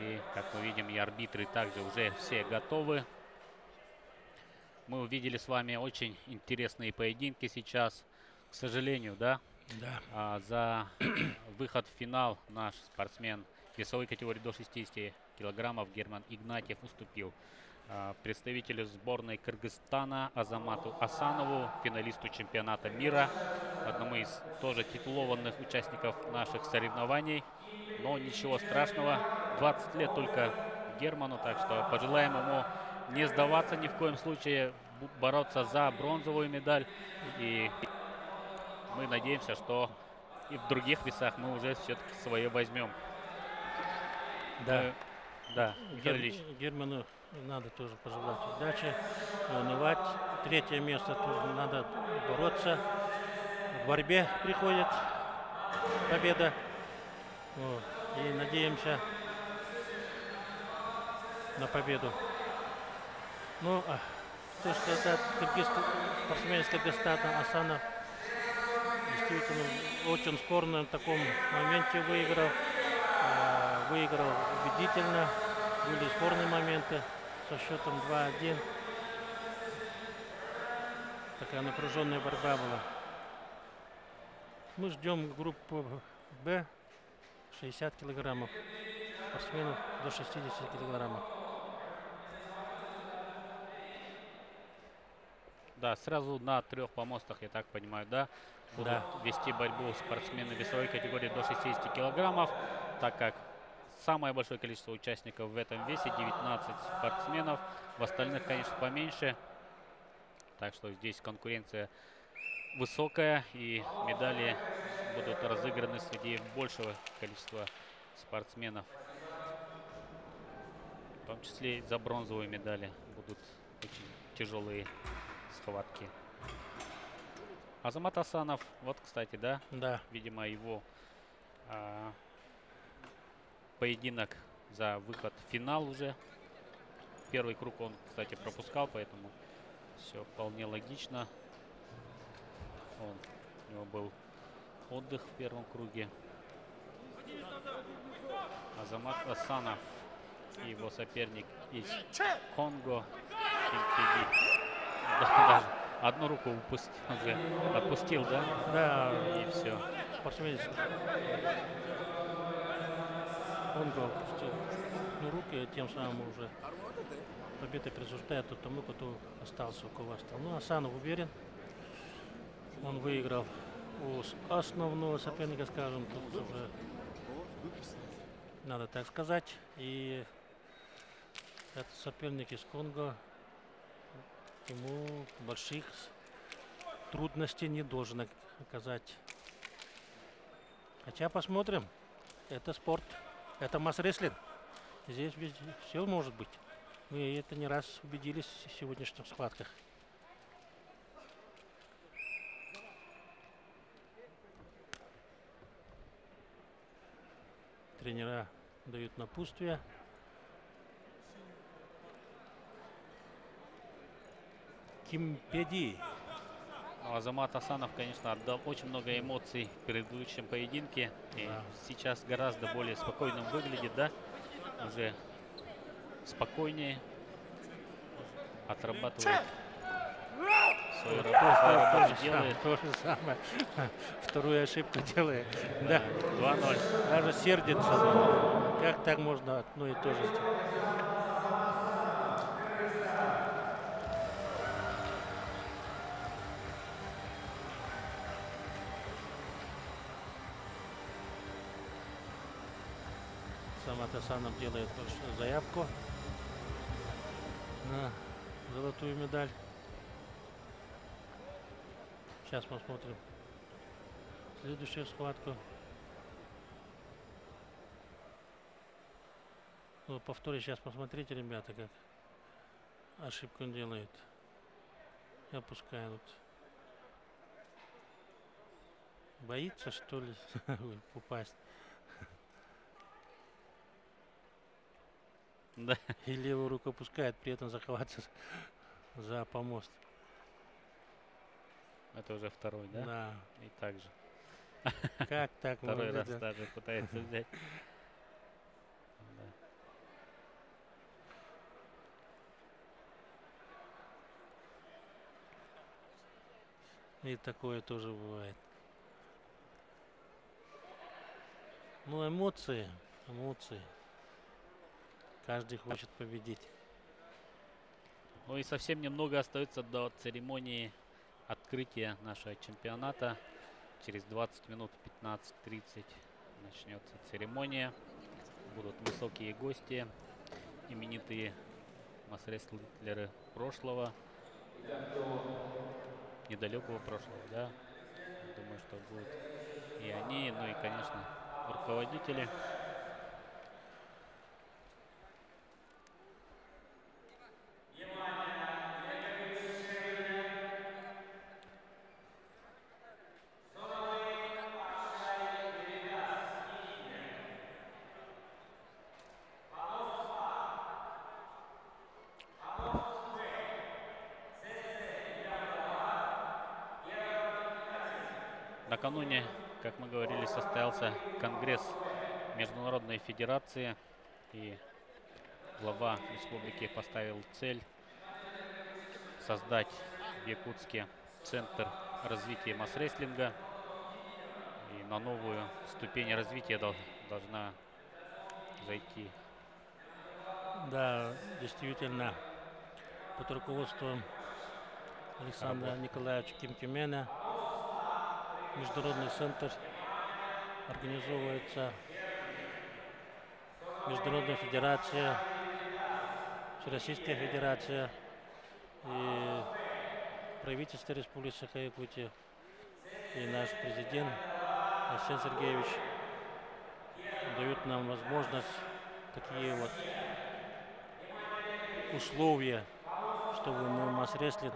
И, как мы видим, и арбитры также уже все готовы. Мы увидели с вами очень интересные поединки сейчас. К сожалению, да? Да. А, за выход в финал наш спортсмен весовой категории до шестидесяти килограммов Герман Игнатьев уступил а, представителю сборной Кыргызстана Азамату Асанову, финалисту чемпионата мира, одному из тоже титулованных участников наших соревнований. Но ничего страшного, двадцать лет только Герману, так что пожелаем ему не сдаваться ни в коем случае, бороться за бронзовую медаль. И мы надеемся, что и в других весах мы уже все-таки свое возьмем. Да, да. Гер... Герману надо тоже пожелать удачи, не унывать. Третье место тоже надо бороться. В борьбе приходит победа. Вот. И надеемся на победу. Ну, то, что это спортсмен из Кыргызстана Асанов действительно очень спорно в таком моменте выиграл. Выиграл убедительно. Были спорные моменты со счетом два один. Такая напряженная борьба была. Мы ждем группу Б, шестьдесят килограммов. Спортсменов до шестидесяти килограммов. Да, сразу на трех помостах, я так понимаю, да, будут да. вести борьбу спортсмены весовой категории до шестидесяти килограммов, так как самое большое количество участников в этом весе, девятнадцать спортсменов, в остальных, конечно, поменьше. Так что здесь конкуренция высокая, и медали будут разыграны среди большего количества спортсменов. В том числе и за бронзовые медали будут очень тяжелые схватки. Азамат Асанов, вот, кстати, да? Да. Видимо, его а, поединок за выход в финал уже. Первый круг он, кстати, пропускал, поэтому все вполне логично. Он, у него был отдых в первом круге. Азамат Асанов и его соперник из Конго. Даже одну руку упустил, уже отпустил, да? Да, и все. Спортсмен. Он опустил ну, руки, тем самым уже победа присуждает тому, кто остался, у кого остался. Ну, Асанов уверен. Он выиграл у основного соперника, скажем, тут уже надо так сказать. И этот соперник из Конго ему больших трудностей не должен оказать. Хотя посмотрим. Это спорт. Это масс-рестлинг. Здесь все может быть. Мы это не раз убедились в сегодняшних схватках. Тренера дают напутствие. Кимпеди. Азамат Асанов, конечно, отдал очень много эмоций в предыдущем поединке. И да. сейчас гораздо более спокойным выглядит, да? Уже спокойнее. Отрабатывает свою работу. То же, делает. Сам, то же самое. Вторую ошибку делает. Да. Да. два ноль. Даже сердится. Как так можно одно и то же сделать? Асанов делает заявку на золотую медаль. Сейчас посмотрим следующую схватку. Ну, повторю, сейчас посмотрите, ребята, как ошибку он делает. Я пускаю вот. Боится, что ли, упасть? Да. И левую руку опускает, при этом захватывает за помост. Это уже второй, да? Да. И так же. Как так? Второй раз даже пытается взять. И такое тоже бывает. Ну, эмоции, эмоции. Каждый хочет победить. Ну и совсем немного остается до церемонии открытия нашего чемпионата. Через двадцать минут, пятнадцать тридцать, начнется церемония. Будут высокие гости, именитые мастеры прошлого. Недалекого прошлого, да. Думаю, что будут и они, ну и, конечно, руководители. Накануне, как мы говорили, состоялся конгресс Международной Федерации, и глава республики поставил цель создать в Якутске центр развития масс-рестлинга. И на новую ступень развития должна зайти. Да, действительно, под руководством Александра Работа. Николаевича Кимкимена Международный центр организовывается Международная Федерация, Всероссийская Федерация и правительство Республики Саха-Якутия и наш президент Арсен Сергеевич дают нам возможность такие вот условия, чтобы мы масс-рестлинг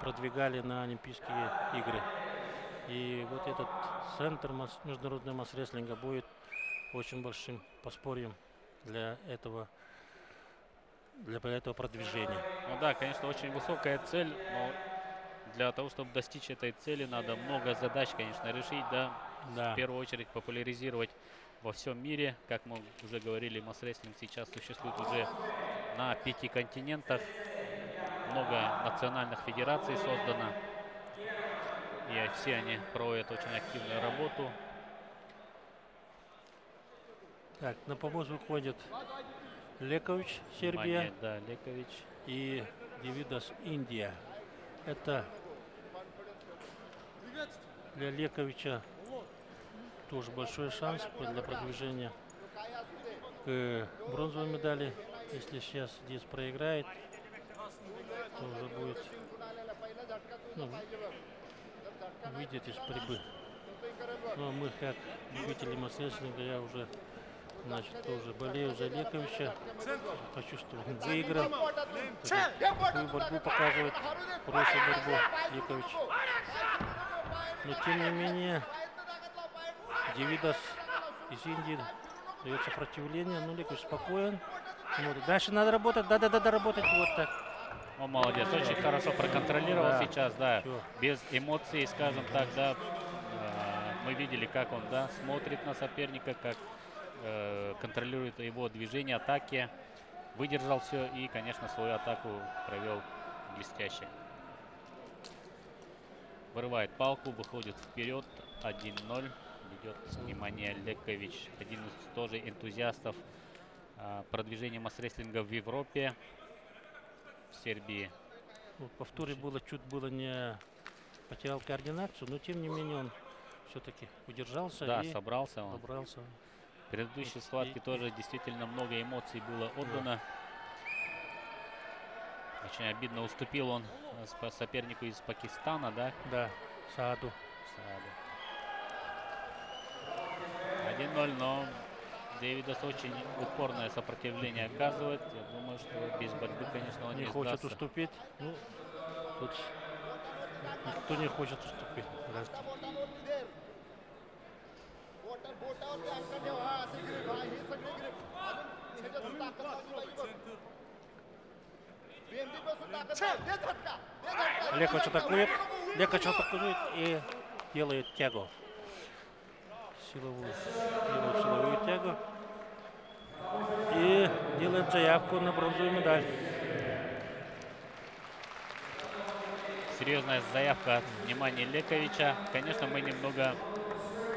продвигали на Олимпийские игры. И вот этот центр международного масс-рестлинга будет очень большим поспорьем для этого, для этого продвижения. Ну да, конечно, очень высокая цель, но для того, чтобы достичь этой цели, надо много задач, конечно, решить, да? Да. В первую очередь популяризировать во всем мире. Как мы уже говорили, масс-рестлинг сейчас существует уже на пяти континентах. Много национальных федераций создано. И все они проводят очень активную работу. Так, на помощь выходит Лекович, Сербия. Внимание, да, Лекович. И Дивидас, Индия. Это для Лековича тоже большой шанс для продвижения к бронзовой медали. Если сейчас Дис проиграет, уже будет, ну, выйдет из борьбы. Но мы, как любители масс-рестлинга, я уже, значит, тоже болею за Лековича. Хочу, чтобы он выиграл. Свою борьбу показывает, прошлую борьбу Лекович. Но, тем не менее, Дивидас из Индии дает сопротивление. Ну, Лекович спокоен. Дальше надо работать. Да-да-да, работать вот так. О, молодец, очень хорошо проконтролировал, да, сейчас, да, все. Без эмоций, скажем так, да, э, мы видели, как он, да, смотрит на соперника, как э, контролирует его движение, атаки, выдержал все и, конечно, свою атаку провел блестяще. Вырывает палку, выходит вперед, один ноль, ведет внимание Лекович, один из тоже энтузиастов э, продвижения масс-рестлинга в Европе. В Сербии. Ну, повторе было, чуть было не потерял координацию, но тем не менее он все-таки удержался. Да, и собрался он. Собрался. В предыдущей схватке и... тоже действительно много эмоций было отдано. Да. Очень обидно уступил он сопернику из Пакистана, да? Да, Сааду. Сааду. один ноль, но Дэвидас очень упорное сопротивление оказывает. Я думаю, что без борьбы, конечно, он не, не хочет сдастся. Уступить. Ну, тут никто не хочет уступить. Подожди. Лекоч атакует, Лекоч атакует и делает тягу. Силовую, делает силовую тягу. И делает заявку на бронзовую медаль. Серьезная заявка от Немании Лековича. Конечно, мы немного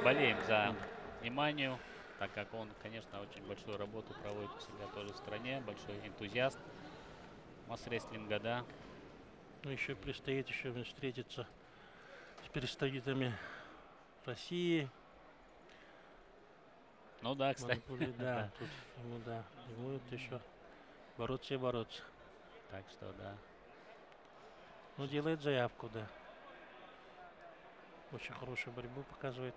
болеем за Неманию, так как он, конечно, очень большую работу проводит у себя тоже в стране, большой энтузиаст масс-рестлинга, да. Ну, еще предстоит еще встретиться с представителями России. Ну да, кстати. Манипули, да, тут ему, да, ему еще бороться и бороться. Так что, да. Ну, делает заявку, да. Очень хорошую борьбу показывает.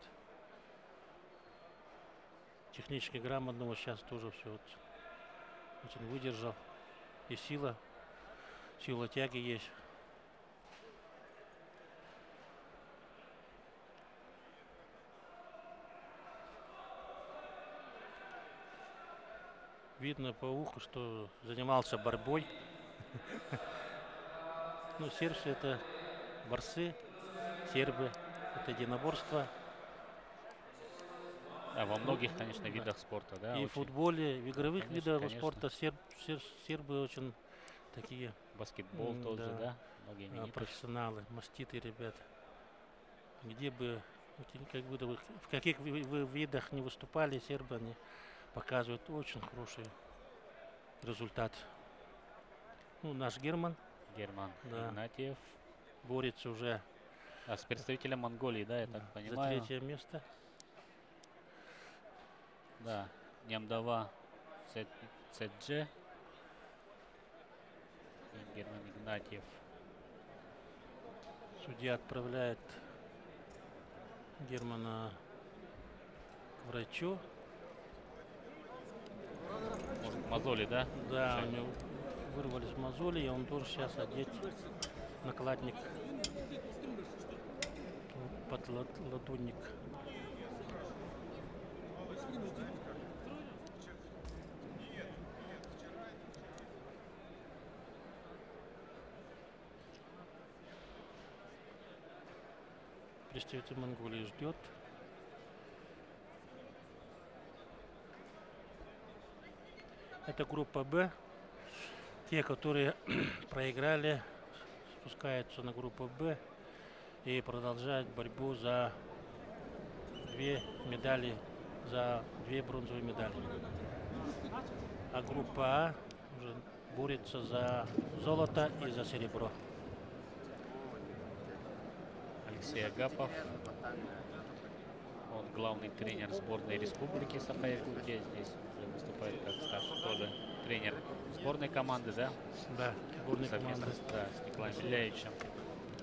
Технически грамотного сейчас тоже все вот очень выдержал. И сила, сила тяги есть. Видно по уху, что занимался борьбой. Ну, сербцы — это борцы, сербы — это единоборство. Да, во многих, конечно, видах да. спорта, да. И в футболе, в игровых конечно, видах конечно. спорта серб, серб, сербы очень такие. Баскетбол да, тоже, да. Многие профессионалы, маститые ребята. Где бы, как бы в каких вы видах не выступали, сербы они показывают очень хороший результат. Ну, наш Герман. Герман да. Игнатьев. Борется уже. А с представителем Монголии, да, я да. так понимаю. За третье место. Да, Нямдава Цедже и Герман Игнатьев. Судья отправляет Германа к врачу. Может, мозоли, да? Да, у него вырвались мозоли, и он должен сейчас одеть накладник, под ладонник. Представитель Монголии ждет. Это группа Б. Те, которые проиграли, спускаются на группу Б и продолжают борьбу за две медали, за две бронзовые медали. А группа А уже борется за золото и за серебро. Алексей Агапов, он главный тренер сборной республики Саха-Якутия, здесь выступает как старший тоже тренер сборной команды, да? Да, сборной команды. Да, с Николаем Ильяевичем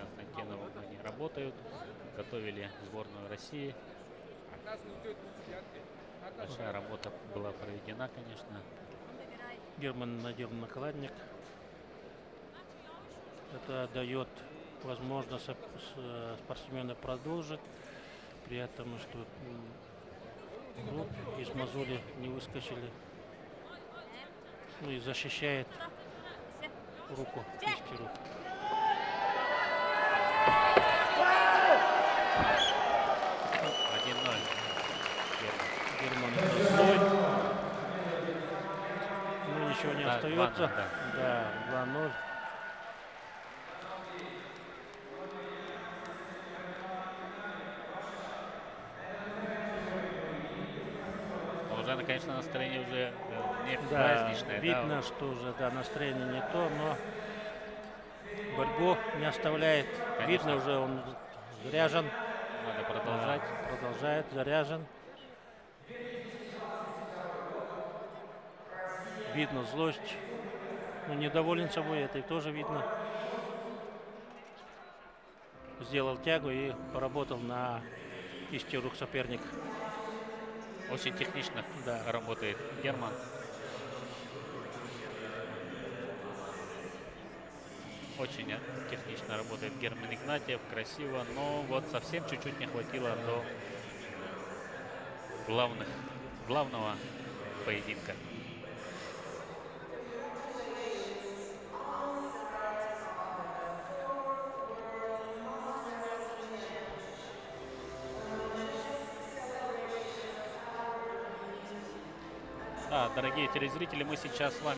Константиновым они работают, готовили сборную России. Большая работа была проведена, конечно. Герман надел накладник. Это дает возможность спортсмена продолжить, при этом, что рук из мозоли не выскочили. Ну и защищает руку, кисти рук. Ну, ничего не да, остается. два ноль, да. Да, два ноль. Уже, конечно, настроение уже не праздничное. Да, видно, да, что уже да, настроение не то, но борьбу не оставляет. Конечно. Видно, уже он заряжен. Надо продолжать. Да, продолжает, заряжен. Видно злость, но недоволен собой, это тоже видно. Сделал тягу и поработал на кисти рук соперник. Очень технично, да, работает Герман. Очень технично работает Герман Игнатьев, красиво, но вот совсем чуть-чуть не хватило до главных, главного поединка. Да, дорогие телезрители, мы сейчас с вами